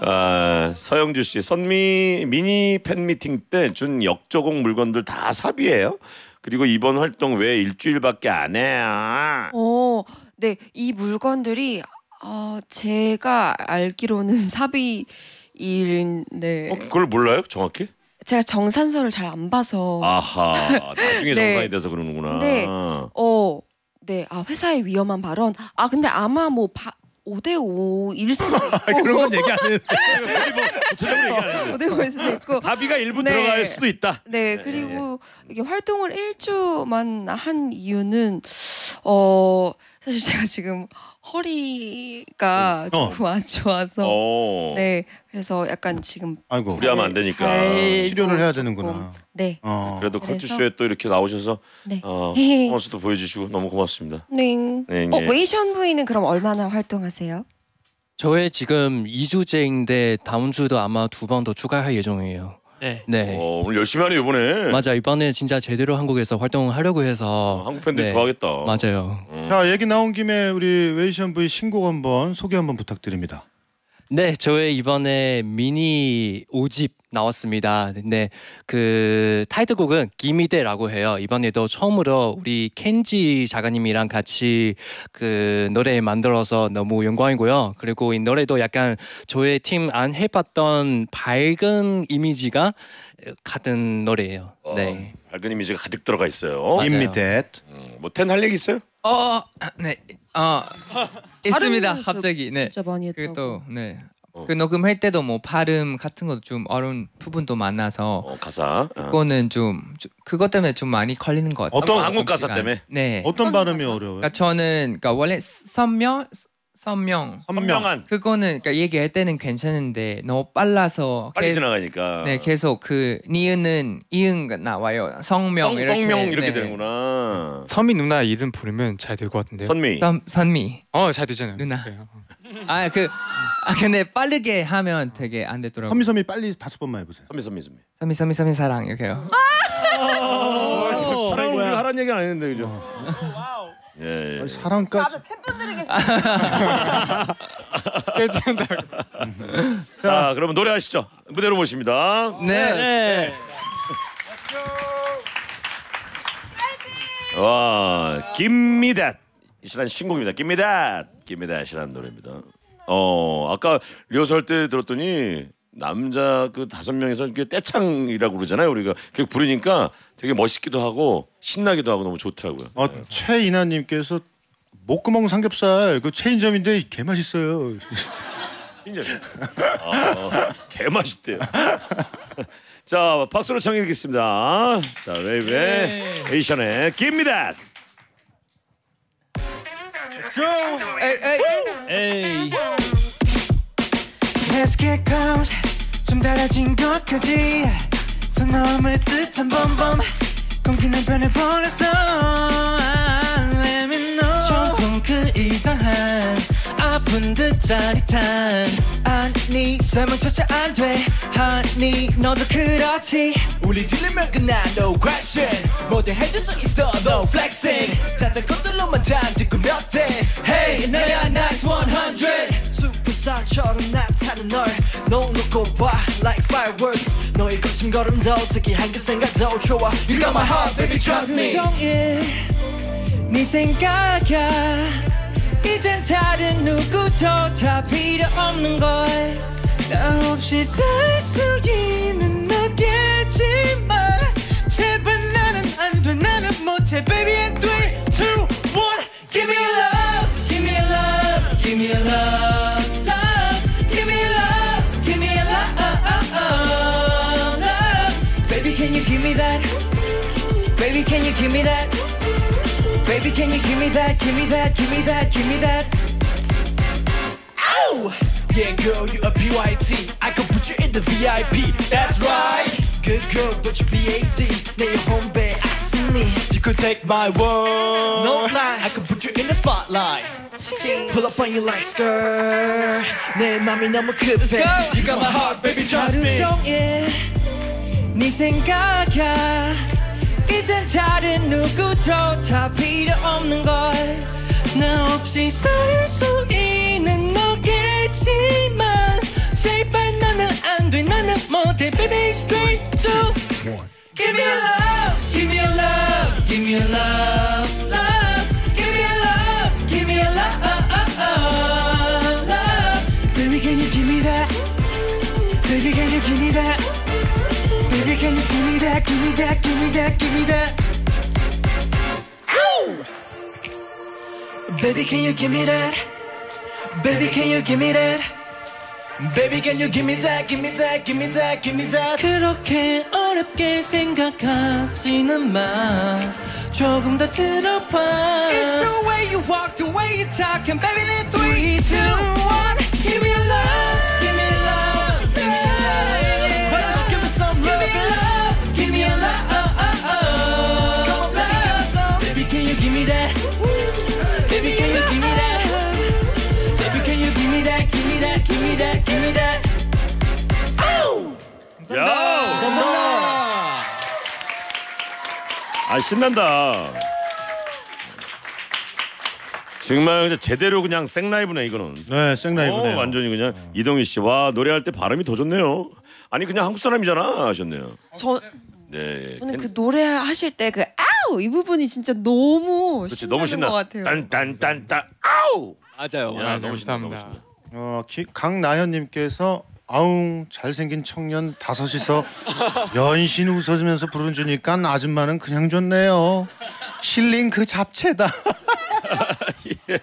아, 서영주 씨, 선미 미니 팬미팅 때 준 역조공 물건들 다 삽이에요. 그리고 이번 활동 왜 일주일밖에 안 해요? 어, 네, 이 물건들이. 아, 어, 제가 알기로는 삽입인데. 어, 그걸 몰라요? 정확히? 제가 정산서를 잘 안 봐서. 아하, 나중에 네. 정산이 돼서 그러는구나. 네, 어, 네, 아, 회사의 위험한 발언. 아, 근데 아마 뭐 바, 오 대 오일 수도 있고 그런 건 얘기 안 했는데 오 대 오일 수도 있고 사비가 일부 네. 들어갈 수도 있다. 네, 네. 그리고 이게 활동을 일 주만 한 이유는 어 사실 제가 지금 허리가 어. 조금 안 좋아서 오. 네 그래서 약간 지금 아이고 우리 하면 안 되니까 치료를 해야 되는구나. 네 어. 그래도 컬투쇼에 또 이렇게 나오셔서 네. 어, 퍼포먼스도 보여주시고 너무 고맙습니다. 네. 네. 어, 웨이션 부인은 그럼 얼마나 활동하세요? 저의 지금 이 주째인데 다음 주도 아마 두 번 더 추가할 예정이에요. 네. 네. 오, 오늘 열심히 하네 이번에. 맞아 이번에 진짜 제대로 한국에서 활동하려고 해서. 아, 한국 팬들이 네. 좋아하겠다. 맞아요. 음. 자 얘기 나온 김에 우리 웨이션브이 신곡 한번 소개 한번 부탁드립니다. 네 저의 이번에 미니 오 집 나왔습니다. 근데 그 타이틀곡은 기미대라고 해요. 이번에도 처음으로 우리 켄지 작가님이랑 같이 그 노래 만들어서 너무 영광이고요. 그리고 이 노래도 약간 저의 팀 안 해봤던 밝은 이미지가 같은 노래예요. 어, 네. 밝은 이미지가 가득 들어가 있어요. Give me that. 음, 뭐 텐 할 얘기 있어요? 어, 네. 어, 있습니다. 갑자기. 네. 진짜 많이 했다고. 또, 네. 그 녹음할 때도 뭐 발음 같은 것도 좀 어려운 부분도 많아서 어, 가사 그거는 좀, 좀 그것 때문에 좀 많이 걸리는 것 같아요. 어떤 한국 가사 때문에? 네. 어떤 발음이 가사? 어려워요? 그러니까 저는 그러니까 원래 선명 선명 선명한 그거는 그러니까 얘기할 때는 괜찮은데 너무 빨라서 빨리 계속, 지나가니까 네 계속 그 니은은 이응 나와요. 성명 성, 이렇게 성명 이렇게 네. 되는구나. 선미 누나 이름 부르면 잘 될 것 같은데요. 선미 선, 선미 어 잘 되잖아요 누나. 아 그 아 근데 빠르게 하면 되게 안 되더라고요. 선미 선미 빨리 다섯 번만 해보세요. 선미 선미 선미 선미 선미 선미 사랑 이렇게요. 사랑 우리가 하라는 얘기 안 했는데 그죠? 와우. 예, 예. 사랑까지. 팬분들이 계십니다. 괜찮다. 자 그러면 노래하시죠. 무대로 모십니다. 네. 네. 와 Give me that 이란 신곡입니다. Give me that, Give me that 이란 노래입니다. 어 아까 리허설 때 들었더니 남자 그 다섯 명에서 떼창이라고 그러잖아요 우리가. 그 부르니까 되게 멋있기도 하고 신나기도 하고 너무 좋더라고요. 아 네. 최이나님께서 목구멍 삼겹살 그 체인점인데 개 맛있어요. 체인점. 아, 개 맛있대요. 자 박수로 청해드리겠습니다. 자 웨이브의 에이션의 Give me that. Let's go. Hey, hey. Hey. Let's get close. 좀 달라진 것 같지. 손 넘을 듯한 범범. 공기는 변해버렸어. Let me know. 조금 그 이상한 아픈 듯 짜릿한. 아니 설명조차 안 돼. 아니 너도 그렇지. 우리 들리면 끝나 no question. 뭐든 해줄 수 있어 no flexing. 다른 것들로만 잔뜩 몇 대. Hey 나야 nice one hundred. 스타처럼 나타난 널 넉넉고 봐 like fireworks. 너의 거침걸음도 특이한 그 생각도 좋아. You got my heart baby trust me. 종일 네 생각이야. 이젠 다른 누구도 다 필요 없는 걸. 나 없이 살 수 있는 너겠지만 제발 나는 안 돼. 나는 못해 baby in three two one Give me your love. Give me your love. Give me your love. Can you give me that? Baby, can you give me that? Baby, can you give me that? Give me that, give me that, give me that. Ow! Yeah, girl, you a B Y T. I could put you in the V I P. That's right. Good girl, but you B A T. 내 home bed, I see me. You could take my word. No lie, I could put you in the spotlight. Pull up on you like skirt. 내 맘이 너무 급해. You got my heart, baby, trust me. 네 생각이야. 이젠 다른 누구도 다 필요 없는 걸. 나 없이 살 수 있는 너겠지만 제발 나는 안 돼. 나는 못해. Baby, straight to Give me your love. Give me your love. Give me your love. Love. Give me your love. Give me your love. Love. Baby, can you give me that? Baby, can you give me that? Baby, can you give me that, give me that, give me that, give me that? Ow! Baby, can you give me that? Baby can you give me that? Baby can you give me that? Give me that? Give me that? Give me that? 그렇게 어렵게 생각하지는 마. 조금 더 들어봐. It's the way you walk, the way you talk, and baby let's three, two, one. Give me your love. Give me your love. Give me your love. Why don't you give me some love? Give me your love. Give me your love. Oh oh oh. Come on, baby, give me some. Baby, can you give me that? Baby, can you give me that? Baby, can you give me that? Give me that. Give me that. Give me that. Oh. 감사합니다. 아 신난다. 정말 제대로 그냥 생라이브네 이거는. 네 생라이브네. 어, 완전히 그냥 어. 이동희 씨 와 노래할 때 발음이 더 좋네요. 아니 그냥 한국 사람이잖아 하셨네요. 저 네. 저는 그 노래 하실 때 그 아우 이 부분이 진짜 너무 그치, 신나는 너무 신나. 것 같아요. 딴딴딴딴 아우. 맞아요. 야, 맞아요. 너무 신나. 너무 신나. 어 강나현님께서. 아웅 잘생긴 청년 다섯이서 연신 웃어주면서 부르주니까 아줌마는 그냥 좋네요. 힐링 그 잡채다. 예.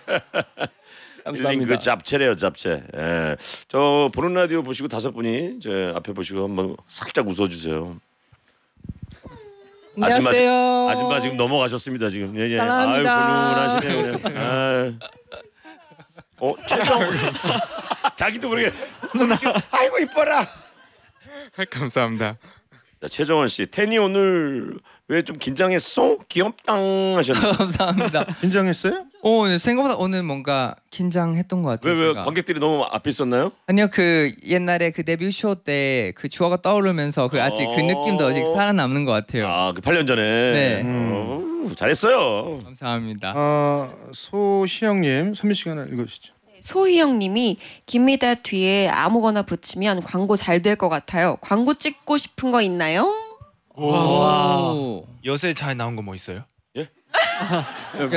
힐링 그 잡채래요 잡채. 예. 저 보는 라디오 보시고 다섯 분이 제 앞에 보시고 한번 살짝 웃어주세요. 안녕하세요. 아줌마, 아줌마 지금 넘어가셨습니다 지금. 예, 예. 아유 분노하시네요. 아유. 어 최정 자기도 모르게 누나 아이고 이뻐라 감사합니다. 자 최정원 씨 태니 오늘 왜 좀 긴장했어? 귀엽당 하셨는데 감사합니다. 긴장했어요? 어 네, 생각보다 오늘 뭔가 긴장했던 것 같아요. 왜 왜 관객들이 너무 앞에 있었나요? 아니요 그 옛날에 그 데뷔 쇼 때 그 주화가 떠오르면서 그 아직 그 느낌도 아직 살아남는 것 같아요. 아 그 팔 년 전에 네 음. 오, 잘했어요. 감사합니다. 아 소희영님 선미 씨가 하나 읽어주시죠. 소희영님이 김미다 뒤에 아무거나 붙이면 광고 잘 될 것 같아요. 광고 찍고 싶은 거 있나요? 오. 요새 잘 나온 거 뭐 있어요? 예?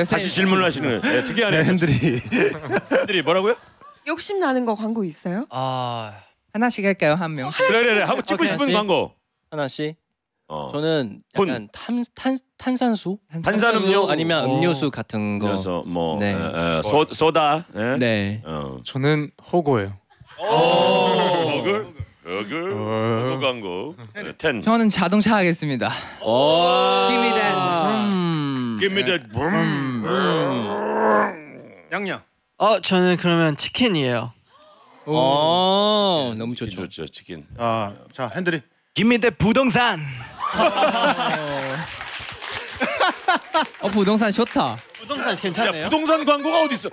다시 질문을 하시는 네, 특이하네요. 네, 핸들이 핸들이 뭐라고요? 욕심 나는 거 광고 있어요? 아 하나씩 할까요 한 명? 어, 그래 그래 하고 찍고 오케이, 싶은 하나씩. 광고 하나씩. 어. 저는 약간 탄, 탄, 탄산수? 탄산음료? 아니면 음료수 오. 같은 거 그래서 뭐 네. 에, 에, 소, 소다? 에? 네 어. 저는 호구예요. 호구? 호구? 호구 광고 텐. 저는 자동차 하겠습니다. Give me that vroom. Give me that vroom. 양양 어, 저는 그러면 치킨이에요. 오, 오. 너무 치킨 좋죠. 좋죠 치킨. 아, 자 핸들이 Give me that 부동산. 어 부동산 좋다. 부동산 괜찮네요. 야, 부동산 광고가 어디 있어?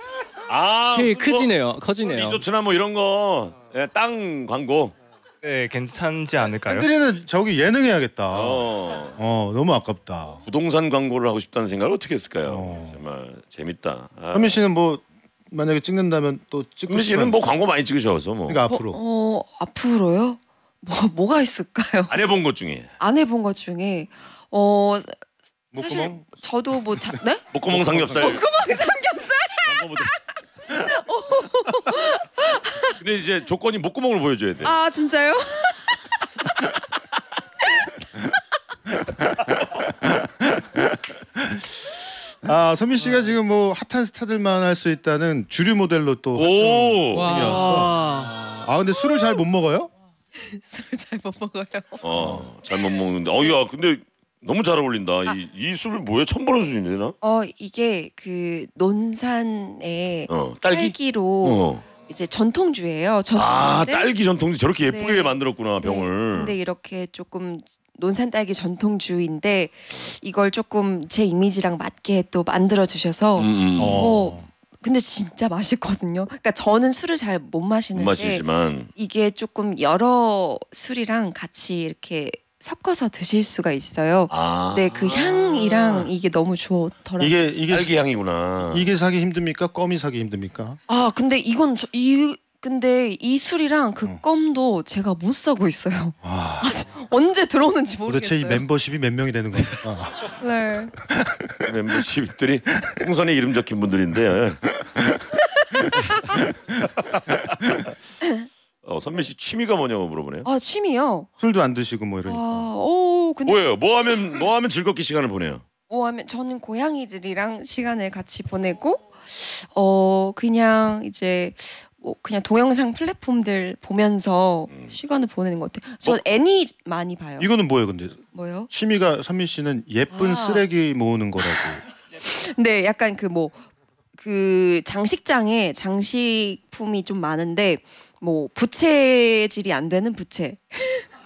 아 스케일 크지네요. 뭐, 커지네요. 리조트나 뭐 이런 거, 네, 땅 광고. 네 괜찮지 않을까요? 팬들이는 저기 예능해야겠다. 어. 어 너무 아깝다. 부동산 광고를 하고 싶다는 생각을 어떻게 했을까요? 어. 정말 재밌다. 선미 씨는 뭐 만약에 찍는다면 또 찍고 선미 씨는 뭐 광고 많이 찍으셔서 뭐. 그러니까 앞으로. 어, 어 앞으로요? 뭐 뭐가 있을까요? 안 해본 것 중에 안 해본 것 중에 어 사실 목구멍? 저도 뭐 자, 네? 목구멍 삼겹살 목구멍 삼겹살 근데 이제 조건이 목구멍을 보여줘야 돼. 아 진짜요? 아 선미 씨가 지금 뭐 핫한 스타들만 할 수 있다는 주류 모델로 또 오 와. 아 근데 술을 잘 못 먹어요? 술을 잘 못 먹어요. 어, 잘 못 먹는데. 어이야, 근데 너무 잘 어울린다. 아, 이, 이 술을 뭐야? 처음 보는 술인데 나? 어, 이게 그 논산의 어, 딸기? 딸기로 어. 이제 전통주예요. 전통주인데, 아, 딸기 전통주 저렇게 예쁘게 네. 만들었구나 병을. 네, 근데 이렇게 조금 논산 딸기 전통주인데 이걸 조금 제 이미지랑 맞게 또 만들어 주셔서. 음, 어. 어. 근데 진짜 맛있거든요. 그러니까 저는 술을 잘 못 마시는데 마시지만. 이게 조금 여러 술이랑 같이 이렇게 섞어서 드실 수가 있어요. 아 근데 그 향이랑 이게 너무 좋더라고요. 이게 이게 딸기 향이구나. 이게 사기 힘듭니까? 껌이 사기 힘듭니까? 아 근데 이건 저, 이 근데 이 술이랑 그 어. 껌도 제가 못 사고 있어요. 와. 언제 들어오는지 모르겠어요. 도대체 이 멤버십이 몇 명이 되는 겁니까? 네. 멤버십들이 풍선에 이름 적힌 분들인데. 어, 선미 씨 취미가 뭐냐고 물어보네요. 아 취미요? 술도 안 드시고 뭐 이러니까. 아, 오, 근데... 뭐예요? 뭐 하면 뭐 하면 즐겁게 시간을 보내요? 어 하면 저는 고양이들이랑 시간을 같이 보내고 어 그냥 이제 뭐 그냥 동영상 플랫폼들 보면서 음. 시간을 보내는 것 같아요. 저 어? 애니 많이 봐요. 이거는 뭐예요, 근데? 뭐요? 취미가 선미 씨는 예쁜 아. 쓰레기 모으는 거라고. 네, 약간 그 뭐 그 장식장에 장식품이 좀 많은데 뭐 부채질이 안 되는 부채.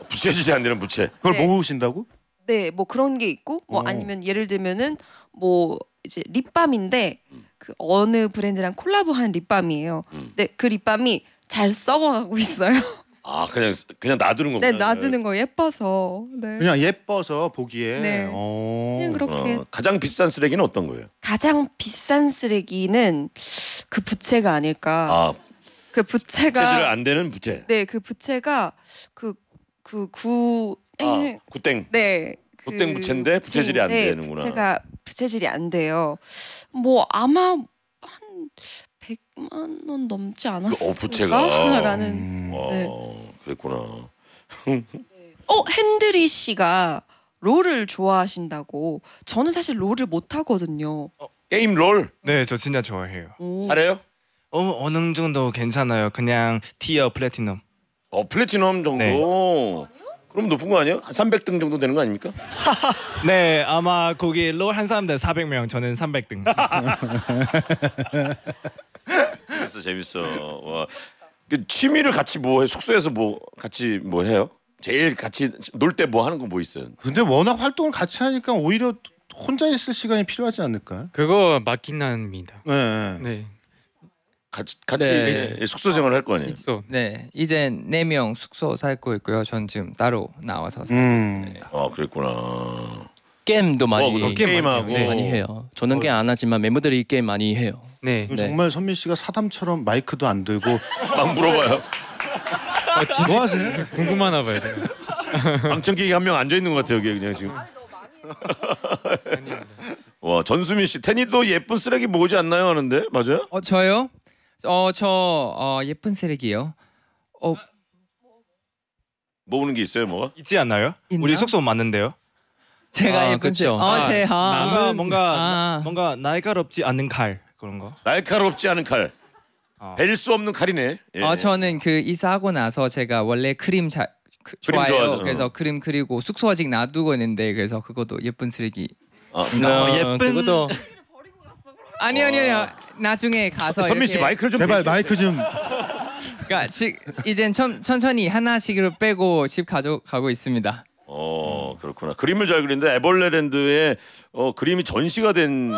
부채질이 안 되는 부채. 그걸 네. 모으신다고? 네, 뭐 그런 게 있고 뭐 오. 아니면 예를 들면은 뭐 이제 립밤인데 음. 그 어느 브랜드랑 콜라보한 립밤이에요. 음. 근데 그 립밤이 잘 썩어가고 있어요. 아 그냥 그냥 놔두는 거구나. 네, 놔두는 거 예뻐서. 네. 그냥 예뻐서 보기에. 네. 오, 그냥 그렇게. 어, 가장 비싼 쓰레기는 어떤 거예요? 가장 비싼 쓰레기는 그 부채가 아닐까. 아, 그 부채가. 부채질 안 되는 부채. 네, 그 부채가 그 그 구. 아, 구땡. 네. 구땡 그 부채인데 부채질이 안 네, 되는구나. 부채가 부채질이 안 돼요. 뭐 아마 한 백만 원 넘지 않았을까? 어, 부채가라는. 음, 네. 아, 그랬구나. 어, 핸드리 씨가 롤을 좋아하신다고. 저는 사실 롤을 못 하거든요. 어, 게임 롤? 네, 저 진짜 좋아해요. 잘해요? 어, 어느 정도 괜찮아요. 그냥 티어 플래티넘. 어, 플래티넘 정도. 네. 그럼 높은 거 아니에요? 한 삼백 등 정도 되는 거 아닙니까? 네, 아마 거기 롤 한 사람들 사백 명, 저는 삼백 등. 재밌어, 재밌어. 와. 취미를 같이 뭐 해? 숙소에서 뭐 같이 뭐 해요? 제일 같이 놀 때 뭐 하는 거 뭐 있어요? 근데 워낙 활동을 같이 하니까 오히려 혼자 있을 시간이 필요하지 않을까? 그거 맞긴 합니다. 네. 네. 같이 같이 네. 숙소 생활을 할 거 아니에요? 있어. 네, 이제 네 명 숙소 살고 있고요. 전 지금 따로 나와서 살고 음. 있습니다. 아, 그랬구나. 게임도 많이 어, 게임하고 네. 많이 해요. 저는 어. 게임 안 하지만 멤버들이 게임 많이 해요. 네. 네. 정말 선미 씨가 사담처럼 마이크도 안 들고 막 물어봐요. 아, 진짜 뭐 하세요? 궁금하나 봐요. 방청객이 한 명 앉아 있는 것 같아요. 여기 그냥 지금. 와, 전수민 씨 테니도 예쁜 쓰레기 모으지 않나요 하는데 맞아요? 어, 저요? 어, 저 어, 예쁜 쓰레기요. 어, 모으는 게 있어요, 뭐가? 있지 않나요? 있나? 우리 속속 맞는데요. 제가 아, 예쁜 쓰레기. 아, 제 아, 뭔가 뭔가, 아. 뭔가 날카롭지 않은 칼 그런 거. 날카롭지 않은 칼. 아. 벨 수 없는 칼이네. 예. 어, 저는 그 이사하고 나서 제가 원래 크림 자, 그, 그림 좋아해요. 좋아하죠. 그래서 어. 그림 그리고 숙소 아직 놔두고 있는데 그래서 그것도 예쁜 쓰레기. 아, 아, 아 예쁜. 그것도. 아니 아니 아니요. 나중에 가서 선미 씨 마이크를 좀 제발 마이크 좀. 그러니까 지, 이젠 천, 천천히 하나씩으로 빼고 집 가져가고 있습니다. 어 그렇구나. 그림을 잘 그리는데 에버랜드에 어 그림이 전시가 된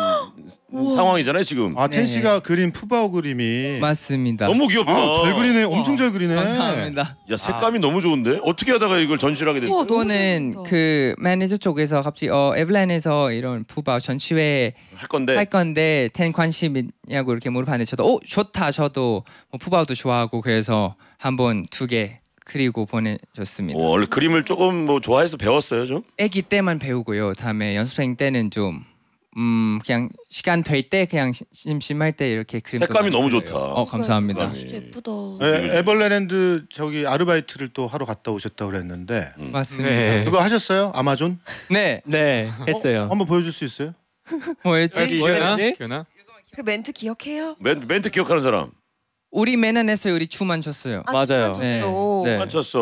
상황이잖아요 지금. 아 텐 씨가 네. 그린 푸바오 그림이 맞습니다. 너무 귀엽다. 아, 잘 그리네. 엄청 잘 그리네. 감사합니다. 야 색감이 아. 너무 좋은데 어떻게 하다가 이걸 전시하게 됐어요? 이거는 그 매니저 쪽에서 갑자기 어 에버랜드에서 이런 푸바오 전시회 할 건데 할 건데 텐 관심이냐고 이렇게 물어봤는데 저도 오 좋다. 저도 뭐 푸바오도 좋아하고 그래서 한번 두 개. 그리고 보내줬습니다. 오, 원래 그림을 조금 뭐 좋아해서 배웠어요 좀? 아기 때만 배우고요. 다음에 연습생 때는 좀 음, 그냥 시간 될 때 그냥 심심할 때 이렇게 그림. 색감이 너무 배워요. 좋다. 어 감사합니다. 아, 진짜 예쁘다. 에, 에버랜드 저기 아르바이트를 또 하러 갔다 오셨다 그랬는데. 음. 맞습니다. 네. 그거 하셨어요? 아마존? 네, 네 했어요. 어, 한번 보여줄 수 있어요? 뭐였지? 기현아? 기현아? 그 멘트 기억해요? 멘, 멘트 기억하는 사람. 우리 맨날 했어요. 우리 춤만 췄어요. 아, 맞아요. 춤만 췄어. 네. 네. 췄어.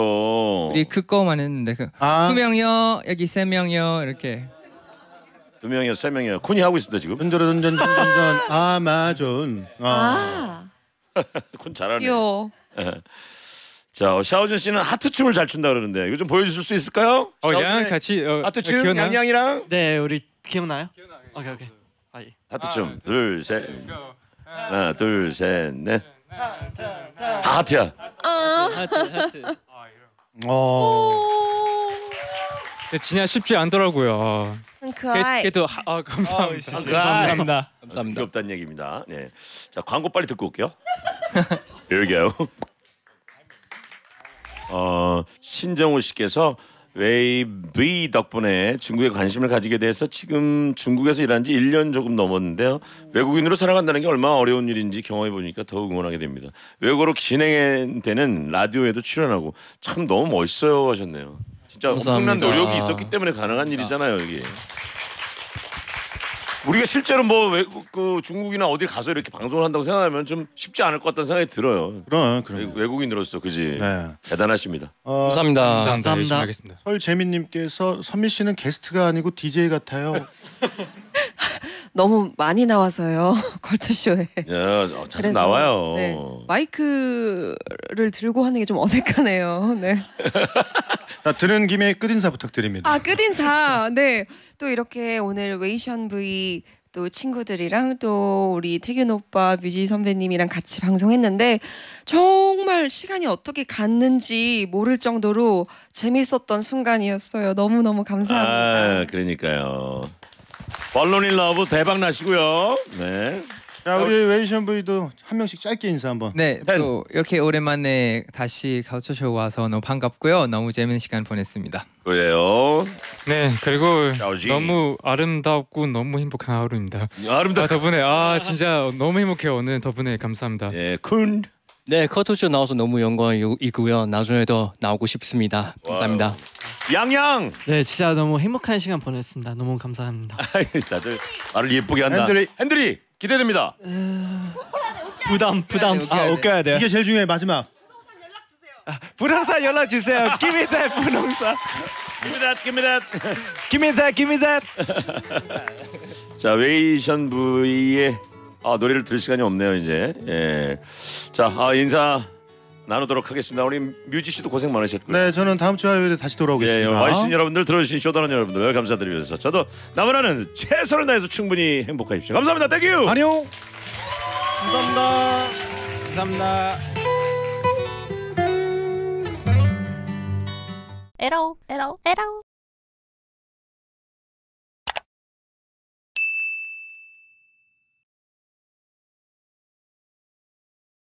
우리 그거만 했는데 그, 아. 두 명이요. 여기 세 명이요. 이렇게. 두 명이요. 세 명이요. 쿤이 하고 있습니다 지금. 흔들어던전전전전 아마존. 아. 아. 쿤 잘하네. 귀여워. 자 어, 샤오준 씨는 하트 춤을 잘 춘다 그러는데 이거 좀 보여줄 수 있을까요? 어, 양 같이 어, 하트 춤. 기억나? 양양이랑. 네 우리 기억나요? 기억나. 오케이 오케이. 아, 예. 하트 춤. 아, 둘 셋. 하나 둘 셋 넷. 다 하트야. 하트, 하트. 어. 진짜 쉽지 않더라고요. 그래도 아 감사합니다. 감사합니다. 감사합니다. 귀엽다는 얘기입니다. 네, 자 광고 빨리 듣고 올게요. 여기요. 어 신정호 씨께서 WayV 덕분에 중국에 관심을 가지게 돼서 지금 중국에서 일한 지 일 년 조금 넘었는데요. 외국인으로 살아간다는 게 얼마나 어려운 일인지 경험해 보니까 더욱 응원하게 됩니다. 외국어로 진행되는 라디오에도 출연하고 참 너무 멋있어요 하셨네요. 진짜 감사합니다. 엄청난 노력이 있었기 때문에 가능한 일이잖아요 이게. 우리가 실제로 뭐 외국, 그 중국이나 어디 가서 이렇게 방송을 한다고 생각하면 좀 쉽지 않을 것 같다는 생각이 들어요. 그럼 그럼 외국인으로서 그지. 네. 대단하십니다. 어, 감사합니다. 감사합니다. 감사합니다. 하겠습니다. 설재민님께서 선미 씨는 게스트가 아니고 디제이 같아요. 너무 많이 나와서요. 컬투쇼에. 야, 자주 그래서, 나와요. 네, 마이크를 들고 하는 게 좀 어색하네요. 네. 자, 들은 김에 끝인사 부탁드립니다. 아, 끝인사. 네. 또 이렇게 오늘 웨이션브이 또 친구들이랑 또 우리 태균 오빠, 뮤지 선배님이랑 같이 방송했는데 정말 시간이 어떻게 갔는지 모를 정도로 재밌었던 순간이었어요. 너무너무 감사합니다. 아, 그러니까요. Balloon in Love 대박 나시고요. 네. 자, 우리 웨이션브이도 한 명씩 짧게 인사 한번. 네. 또 이렇게 오랜만에 다시 컬투쇼 와서 너무 반갑고요. 너무 재밌는 시간 보냈습니다. 그래요. 네. 그리고 야오지. 너무 아름답고 너무 행복한 하루입니다. 아름다. 아, 덕분에 아 진짜 너무 행복해요. 오늘 덕분에 감사합니다. 예, 쿤. 네, 컬투쇼 나와서 너무 영광이고요. 나중에도 나오고 싶습니다. 감사합니다. 와우. 양양! 네, 진짜 너무 행복한 시간 보냈습니다. 너무 감사합니다. 다들 말을 예쁘게 한다. 핸들이, 핸들이 기대됩니다. 어... 부담, 부담. 아, 웃겨야 돼요. 이게 제일 중요해, 마지막. 부동산 연락 주세요. 아, 부동산 연락 주세요. Give me that, 부동산. Give me that, give me that. Give me that, give me that. 자, 웨이션브이의 아, 노래를 들을 시간이 없네요, 이제. 예. 자, 아, 인사 나누도록 하겠습니다. 우리 뮤지 씨도 고생 많으셨고요. 네, 저는 다음 주 화요일에 다시 돌아오겠습니다. 예, 와이신 여러분들, 들어주신 쇼다운 여러분들 감사드리면서 저도 나무라는 최선을 다해서 충분히 행복하십시오. 감사합니다. 땡큐. 안녕. 감사합니다. 감사합니다. 에라오 에라오 에라오.